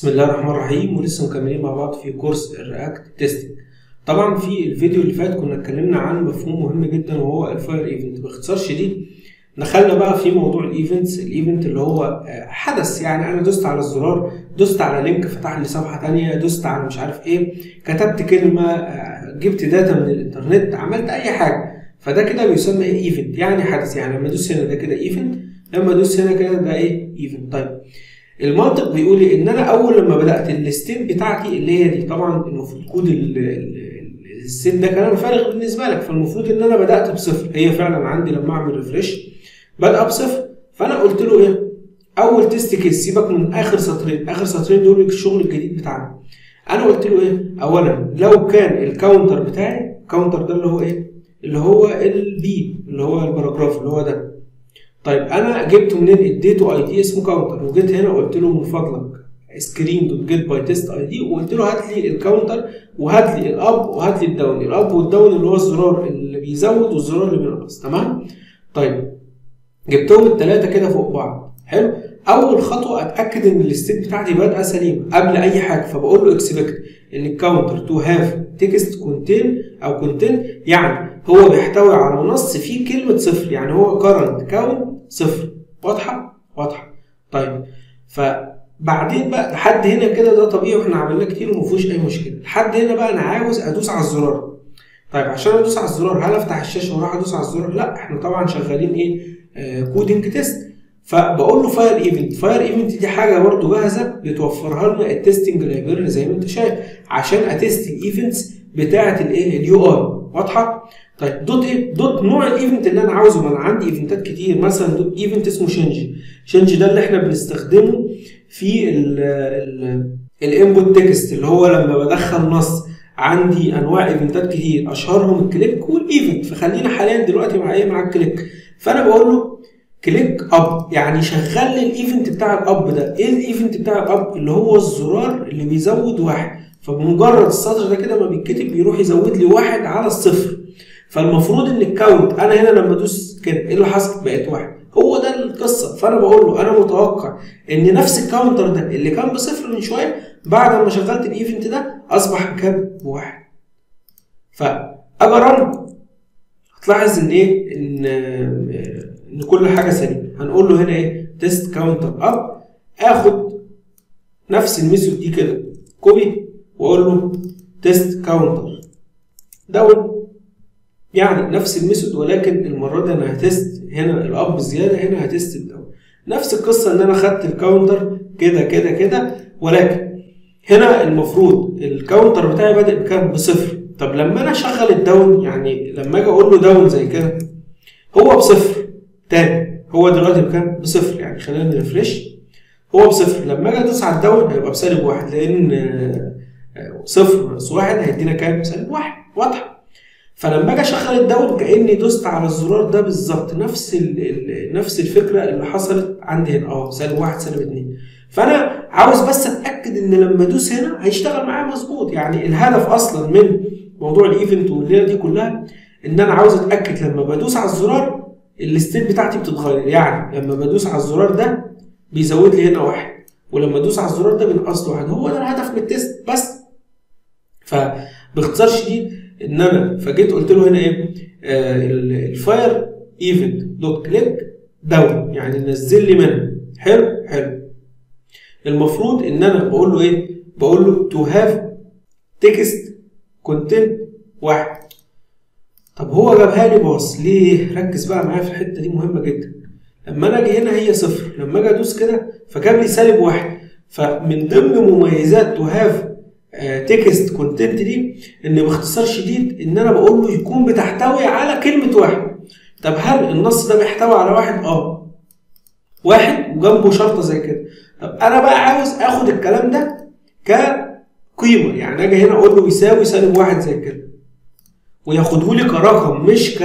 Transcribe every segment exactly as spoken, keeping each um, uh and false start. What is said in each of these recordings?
بسم الله الرحمن الرحيم، ولسه مكملين مع بعض في كورس الرياكت تيستنج. طبعا في الفيديو اللي فات كنا اتكلمنا عن مفهوم مهم جدا وهو الفاير ايفنت. باختصار شديد دخلنا بقى في موضوع الايفنتس، الايفنت اللي هو حدث، يعني انا دوست على الزرار، دوست على لينك فتح لي صفحه ثانيه، دوست على مش عارف ايه، كتبت كلمه، جبت داتا من الانترنت، عملت اي حاجه، فده كده بيسمى ايه؟ ايفنت، يعني حدث. يعني لما ادوس هنا ده كده ايفنت، لما ادوس هنا كده ده ايه؟ ايفنت. طيب المنطق بيقول لي ان انا اول لما بدات الستيب بتاعتي اللي هي دي، طبعا المفروض كود الستيب ده كلام فارغ بالنسبه لك، فالمفروض ان انا بدات بصفر. هي فعلا عندي لما اعمل ريفريش بادئه بصفر، فانا قلت له ايه؟ اول تيست كيس، سيبك من اخر سطرين، اخر سطرين دول الشغل الجديد بتاعنا. انا قلت له ايه؟ اولا لو كان الكاونتر بتاعي، الكاونتر ده اللي هو ايه؟ اللي هو البي، اللي هو الباراجراف اللي هو ده. طيب انا جبته منين؟ اديته اي دي اسمه كاونتر، وجيت هنا قلت له من فضلك سكرين دوت جيت باي تيست اي دي، وقلت له هات لي الكاونتر وهات لي الاب وهات لي الداون، الاب والداون اللي هو الزرار اللي بيزود والزرار اللي بينقص، تمام؟ طيب جبتهم الثلاثه كده فوق بعض، حلو؟ اول خطوه اتاكد ان الستيب بتاعتي بادئه سليمه قبل اي حاجه، فبقول له اكسبكت ان الكاونتر تو هاف تكست كونتين او كونتين، يعني هو بيحتوي على نص فيه كلمه صفر، يعني هو كارنت كاونت صفر. واضحه؟ واضحه. طيب فبعدين بقى لحد هنا كده ده طبيعي واحنا عملناه كتير وما فيهوش اي مشكله. لحد هنا بقى انا عاوز ادوس على الزرار. طيب عشان ادوس على الزرار هل افتح الشاشه واروح ادوس على الزرار؟ لا، احنا طبعا شغالين ايه؟ آه كودنج تيست. فبقول له فاير ايفنت، فاير ايفنت دي حاجه برده جاهزه بتوفرها لنا التستنج لايبراري زي ما انت شايف عشان اتست الايفنتس بتاعه الايه؟ اليو اي. واضحه؟ طيب دوت ايه؟ دوت نوع الايفنت اللي انا عاوزه، ما انا عندي ايفنتات كتير، مثلا دوت ايفنت اسمه شنج، شنج ده اللي احنا بنستخدمه في الانبوت تكست اللي هو لما بدخل نص. عندي انواع ايفنتات كتير اشهرهم الكليك والايفنت، فخلينا حاليا دلوقتي مع ايه؟ مع الكليك. فانا بقول له كليك اب، يعني شغل لي الايفنت بتاع الاب ده. ايه الايفنت بتاع الاب؟ اللي هو الزرار اللي بيزود واحد، فبمجرد السطر ده كده ما بيتكتب بيروح يزود لي واحد على الصفر. فالمفروض ان الكاونت انا هنا لما ادوس كده ايه اللي حصل؟ بقت واحد. هو ده القصه. فانا بقول له انا متوقع ان نفس الكاونتر ده اللي كان بصفر من شويه بعد ما شغلت الايفنت ده اصبح كام؟ بواحد. فاجرب هتلاحظ ان ايه؟ ان ان كل حاجه سليمه. هنقول له هنا ايه؟ تيست كاونتر اب، اخد نفس الميثود دي كده كوبي واقول له تيست كاونتر داون، يعني نفس الميثود ولكن المره دي انا هتست هنا الاب زياده، هنا هتست الداون. نفس القصه ان انا خدت الكاونتر كده كده كده، ولكن هنا المفروض الكاونتر بتاعي بادئ بكام؟ بصفر. طب لما انا اشغل الداون، يعني لما اجي اقول له داون زي كده هو بصفر تاني، هو دلوقتي بكام؟ بصفر. يعني خلينا نرفرش، هو بصفر. لما اجي ادوس على الداون هيبقى بسالب واحد، لان صفر ناقص واحد هيدينا كام؟ سالب واحد. واضحه؟ فلما اجي اشغل الداون كاني دوست على الزرار ده بالظبط، نفس نفس الفكره اللي حصلت عندي هنا، اه سالب واحد سالب اتنين. فانا عاوز بس اتاكد ان لما ادوس هنا هيشتغل معايا مظبوط. يعني الهدف اصلا من موضوع الايفنت والليله دي كلها ان انا عاوز اتاكد لما بدوس على الزرار الستيت بتاعتي بتتغير، يعني لما بدوس على الزرار ده بيزود لي هنا واحد، ولما ادوس على الزرار ده بينقص لي واحد. هو ده الهدف من التيست بس. فباختصار شديد ان انا فجيت قلت له هنا ايه؟ آه الفاير ايفنت دوت كليك داون، يعني نزل لي منها. حلو حلو. المفروض ان انا بقول له ايه؟ بقول له تو هاف تكست كونتنت واحد. طب هو جابها لي باص ليه؟ ركز بقى معايا في الحته دي مهمه جدا. لما انا اجي هنا هي صفر، لما اجي ادوس كده فجاب لي سالب واحد. فمن ضمن مميزات تو هاف تكست كونتنت دي ان باختصار شديد ان انا بقول له يكون بتحتوي على كلمه واحد. طب هل النص ده بيحتوي على واحد؟ اه واحد وجنبه شرطه زي كده. طب انا بقى عاوز اخد الكلام ده كقيمه، يعني اجي هنا اقول له يساوي سالب واحد زي كده وياخده لي كرقم مش ك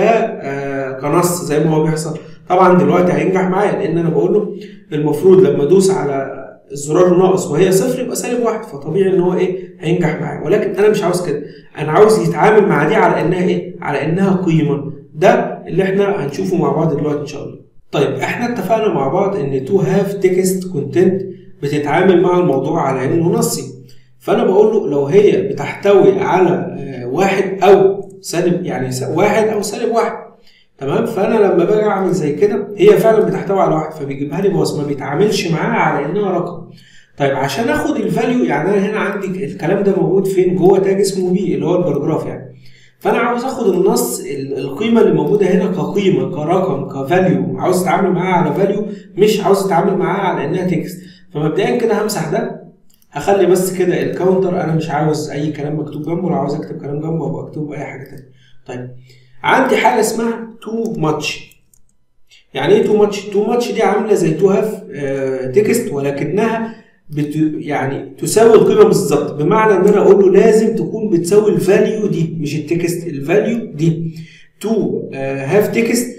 كنص زي ما هو بيحصل. طبعا دلوقتي هينجح معايا لان انا بقول له المفروض لما ادوس على الزرار الناقص وهي صفر يبقى سالب واحد، فطبيعي ان هو ايه؟ هينجح معايا. ولكن انا مش عاوز كده، انا عاوز يتعامل مع دي على انها ايه؟ على انها قيمه. ده اللي احنا هنشوفه مع بعض دلوقتي ان شاء الله. طيب احنا اتفقنا مع بعض ان تو هاف تكست كونتنت بتتعامل مع الموضوع على انه نصي. فانا بقول له لو هي بتحتوي على واحد او سالب، يعني واحد او سالب واحد، تمام، فانا لما باجي اعمل زي كده هي فعلا بتحتوي على واحد فبيجيبها لي بوصمه، ما بيتعاملش معاها على انها رقم. طيب عشان اخد الفاليو، يعني انا هنا عندي الكلام ده موجود فين؟ جوه تاج اسمه بي اللي هو الباراجراف يعني. فانا عاوز اخد النص، القيمه اللي موجوده هنا كقيمه كرقم كفاليو، عاوز اتعامل معاها على فاليو، مش عاوز اتعامل معاها على انها تكست. فمبدئيا كده همسح ده، هخلي بس كده الكاونتر، انا مش عاوز اي كلام مكتوب جنبه، لو عاوز اكتب كلام جنبه ابقى اكتب اي حاجه ثانيه. طيب عندي حاجه اسمها تو ماتش. يعني ايه تو ماتش؟ تو ماتش دي عامله زي تو هاف تكست، ولكنها بت يعني تساوي القيمه بالظبط، بمعنى ان انا اقول له لازم تكون بتساوي الفاليو دي، مش التكست، الفاليو دي. تو هاف تكست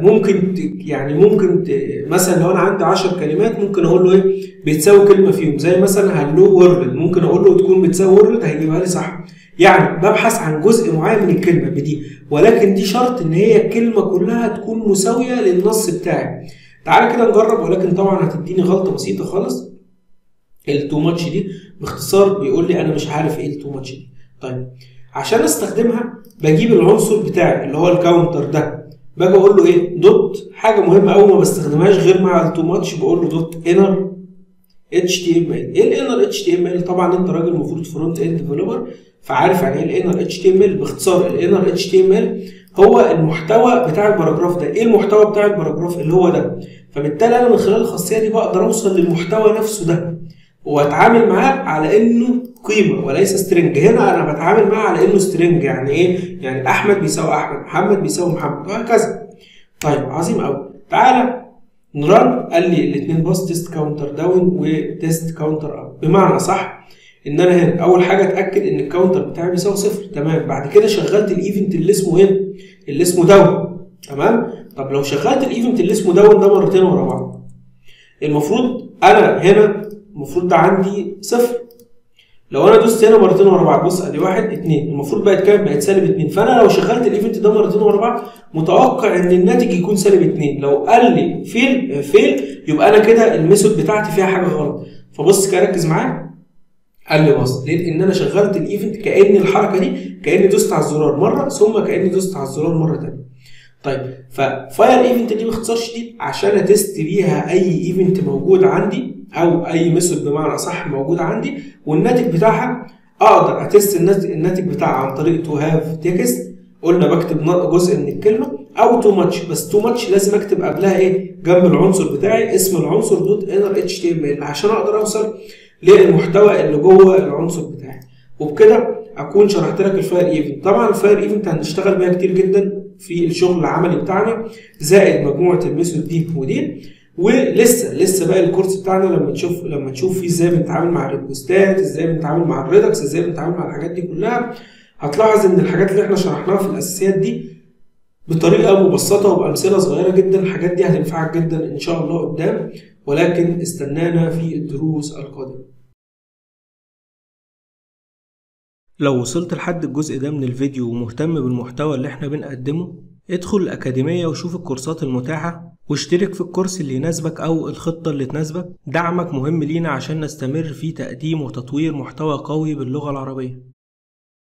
ممكن يعني ممكن مثلا لو انا عندي عشر كلمات ممكن اقول له ايه بتساوي كلمه فيهم، زي مثلا هلو وورلد، ممكن اقول له تكون بتساوي وورلد هيجيبها لي صح. يعني ببحث عن جزء معين من الكلمه بدي، ولكن دي شرط ان هي الكلمه كلها تكون مساويه للنص بتاعي. تعالى كده نجرب، ولكن طبعا هتديني غلطه بسيطه خالص. التو ماتش دي باختصار بيقول لي انا مش عارف ايه التو ماتش دي. طيب عشان استخدمها بجيب العنصر بتاعي اللي هو الكاونتر ده، باجي اقول له ايه دوت، حاجه مهمه قوي ما بستخدمهاش غير مع التو ماتش، بقول له دوت انر اتش تي ام ال. ايه الانر اتش تي ام ال؟ طبعا انت راجل المفروض فرونت اند ديفلوبر فعارف يعني ايه الانر اتش تي ام ال. باختصار الانر اتش تي ام ال هو المحتوى بتاع الباراجراف ده. ايه المحتوى بتاع الباراجراف؟ اللي هو ده. فبالتالي انا من خلال الخاصيه دي بقدر اوصل للمحتوى نفسه ده واتعامل معاه على انه قيمه وليس سترنج. هنا انا بتعامل معاه على انه سترنج، يعني ايه؟ يعني احمد بيساوي احمد، محمد بيساوي محمد، وهكذا. طيب عظيم قوي. تعالى نرن، قال لي الاثنين باص، تيست كاونتر داون وتيست كاونتر اب. بمعنى صح ان انا هنا اول حاجه اتاكد ان الكاونتر بتاعي بيساوي صفر، تمام. بعد كده شغلت الايفنت اللي اسمه هنا اللي اسمه داون، تمام. طب لو شغلت الايفنت اللي اسمه داون ده مرتين ورا بعض، المفروض انا هنا المفروض ده عندي صفر. لو انا دوست هنا مرتين ورا بعض، بص ادي واحد اتنين، المفروض بقت كام؟ بقت سالب اتنين. فانا لو شغلت الايفنت ده مرتين ورا بعض متوقع ان الناتج يكون سالب اتنين. لو قال لي فيل فيل يبقى انا كده الميثود بتاعتي فيها حاجه غلط. فبص كده ركز معايا، قال لي بص ليه؟ ان انا شغلت الايفنت كان الحركه دي كاني دوست على الزرار مره ثم كاني دوست على الزرار مره ثانيه. طيب ففاير ايفنت دي باختصار شديد عشان اتست بيها اي ايفنت موجود عندي او اي ميثود بمعنى اصح موجود عندي، والناتج بتاعها اقدر اتست الناتج بتاعها عن طريق تو هاف تكست، قلنا بكتب جزء من الكلمه، او تو ماتش. بس تو ماتش لازم اكتب قبلها ايه؟ جنب العنصر بتاعي اسم العنصر دوت انر اتش تي ام ال عشان اقدر اوصل للمحتوى اللي جوه العنصر بتاعي. وبكده اكون شرحت لك الفاير ايفنت. طبعا الفاير ايفنت هنشتغل بيها كتير جدا في الشغل العملي بتاعنا، زائد مجموعه الميثود دي ودي، ولسه لسه بقى الكورس بتاعنا لما تشوف لما تشوف فيه ازاي بنتعامل مع الريكوستات، ازاي بنتعامل مع الريدكس، ازاي بنتعامل مع الحاجات دي كلها، هتلاحظ ان الحاجات اللي احنا شرحناها في الاساسيات دي بطريقه مبسطه وبامثله صغيره جدا. الحاجات دي هتنفعك جدا ان شاء الله قدام، ولكن استنانا في الدروس القادمه. لو وصلت لحد الجزء ده من الفيديو ومهتم بالمحتوى اللي احنا بنقدمه، ادخل الاكاديميه وشوف الكورسات المتاحه واشترك في الكورس اللي يناسبك او الخطة اللي تناسبك. دعمك مهم لينا عشان نستمر في تقديم وتطوير محتوى قوي باللغة العربية.